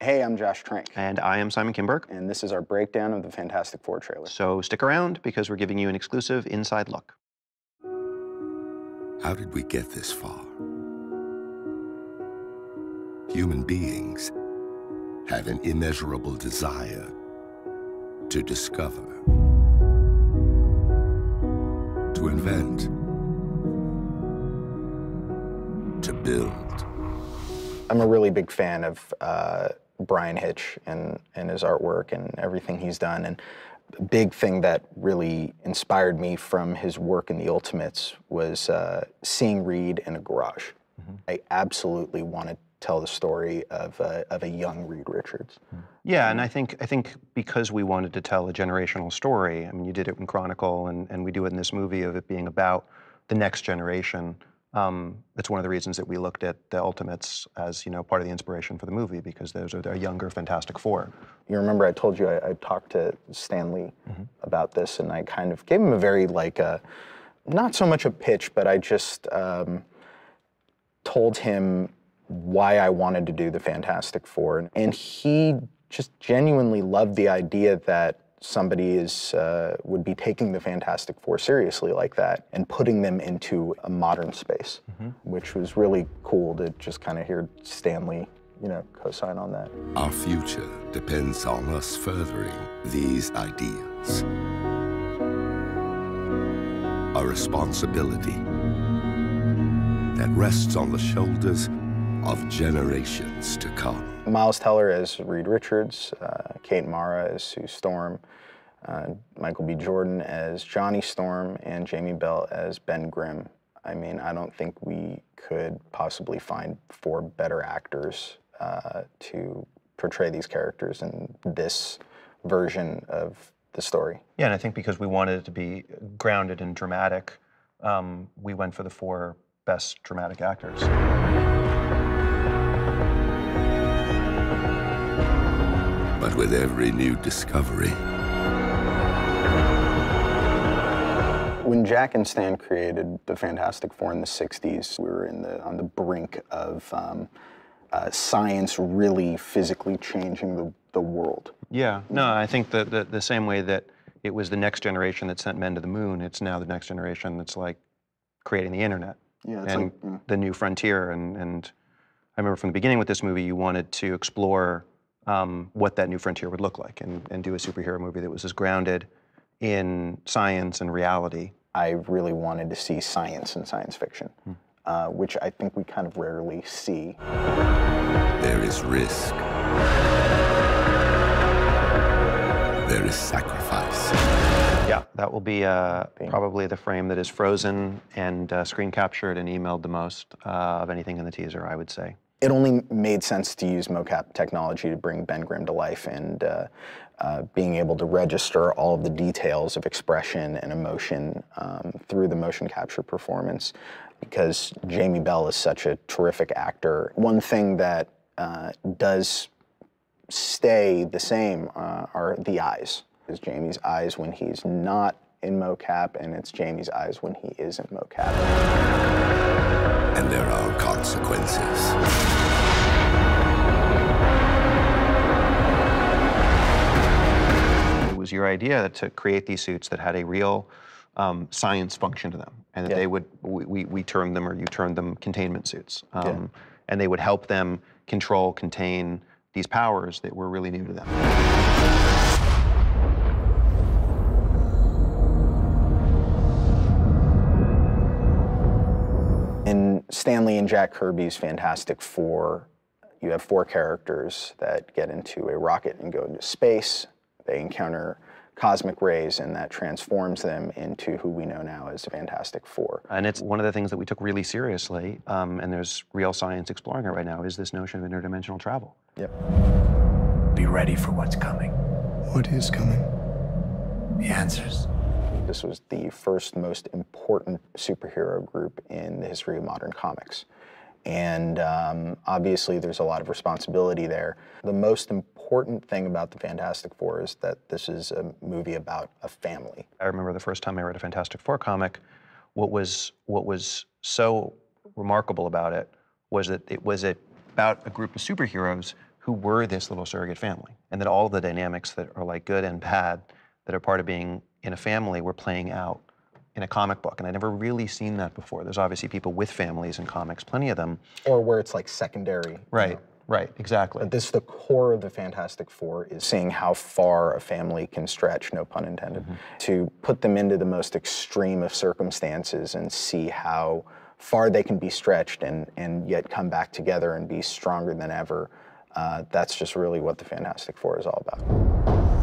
Hey, I'm Josh Trank. And I am Simon Kimberg. And this is our breakdown of the Fantastic Four trailer. So stick around because we're giving you an exclusive inside look. How did we get this far? Human beings have an immeasurable desire to discover, to invent, to build. I'm a really big fan of Brian Hitch and his artwork and everything he's done. And a big thing that really inspired me from his work in The Ultimates was seeing Reed in a garage. Mm-hmm. I absolutely want to tell the story of a young Reed Richards. Yeah, and I think because we wanted to tell a generational story, I mean, you did it in Chronicle, and we do it in this movie of it being about the next generation. It's one of the reasons that we looked at The Ultimates as, you know, part of the inspiration for the movie, because those are their younger Fantastic Four. You remember I told you I talked to Stanley about this, and I kind of gave him a very, like, not so much a pitch, but I just told him why I wanted to do the Fantastic Four. And he just genuinely loved the idea that somebody would be taking the Fantastic Four seriously like that and putting them into a modern space, which was really cool to just kind of hear Stanley, you know, co-sign on that. Our future depends on us furthering these ideas. A responsibility that rests on the shoulders of generations to come. Miles Teller as Reed Richards, Kate Mara as Sue Storm, Michael B. Jordan as Johnny Storm, and Jamie Bell as Ben Grimm. I mean, I don't think we could possibly find four better actors to portray these characters in this version of the story. Yeah, and I think because we wanted it to be grounded and dramatic, we went for the four best dramatic actors. But with every new discovery. When Jack and Stan created the Fantastic Four in the 60s, we were on the brink of science really physically changing the world. Yeah, no, I think that the same way that it was the next generation that sent men to the moon, it's now the next generation that's like creating the internet. Yeah, it's and like, the new frontier. And I remember from the beginning with this movie, you wanted to explore what that new frontier would look like and do a superhero movie that was as grounded in science and reality. I really wanted to see science in science fiction, which I think we kind of rarely see. There is risk. There is sacrifice. Yeah, that will be probably the frame that is frozen and screen captured and emailed the most of anything in the teaser, I would say. It only made sense to use mocap technology to bring Ben Grimm to life, and being able to register all of the details of expression and emotion through the motion capture performance, because Jamie Bell is such a terrific actor. One thing that does stay the same are the eyes. It's Jamie's eyes when he's not in mocap, and it's Jamie's eyes when he is in mocap. And there are consequences. It was your idea to create these suits that had a real science function to them, and that they would, we termed them, or you termed them, containment suits. And they would help them control, contain these powers that were really new to them. Stanley and Jack Kirby's Fantastic Four, you have four characters that get into a rocket and go into space. They encounter cosmic rays, and that transforms them into who we know now as the Fantastic Four. And it's one of the things that we took really seriously, and there's real science exploring it right now, is this notion of interdimensional travel. Yep. Be ready for what's coming. What is coming? The answers. This was the first most important superhero group in the history of modern comics. And obviously there's a lot of responsibility there. The most important thing about the Fantastic Four is that this is a movie about a family. I remember the first time I read a Fantastic Four comic, what was so remarkable about it was that it was about a group of superheroes who were this little surrogate family, and that all the dynamics that are like good and bad that are part of being in a family were playing out in a comic book. And I'd never really seen that before. There's obviously people with families in comics, plenty of them. Or where it's like secondary. Right, you know? Right, exactly. But this, the core of the Fantastic Four is seeing how far a family can stretch, no pun intended, to put them into the most extreme of circumstances and see how far they can be stretched and yet come back together and be stronger than ever. That's just really what the Fantastic Four is all about.